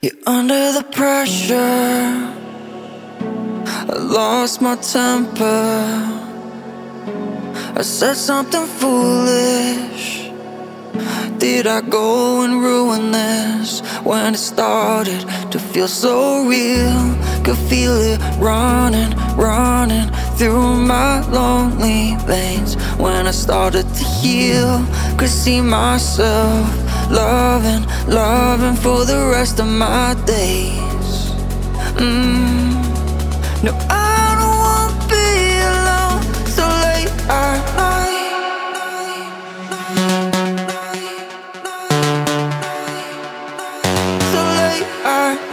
You're under the pressure. I lost my temper. I said something foolish. Did I go and ruin this? When it started to feel so real, could feel it running, running through my lonely veins. When I started to heal, could see myself loving, loving for the rest of my days. No, I don't want to be alone so late at night. So late at night.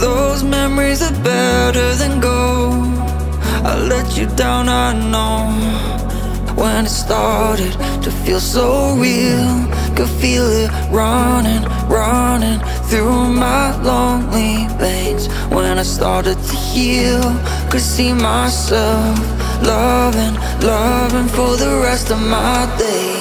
Those memories are better than gold. I let you down, I know. When it started to feel so real, could feel it running, running through my lonely veins. When I started to heal, could see myself loving, loving for the rest of my days.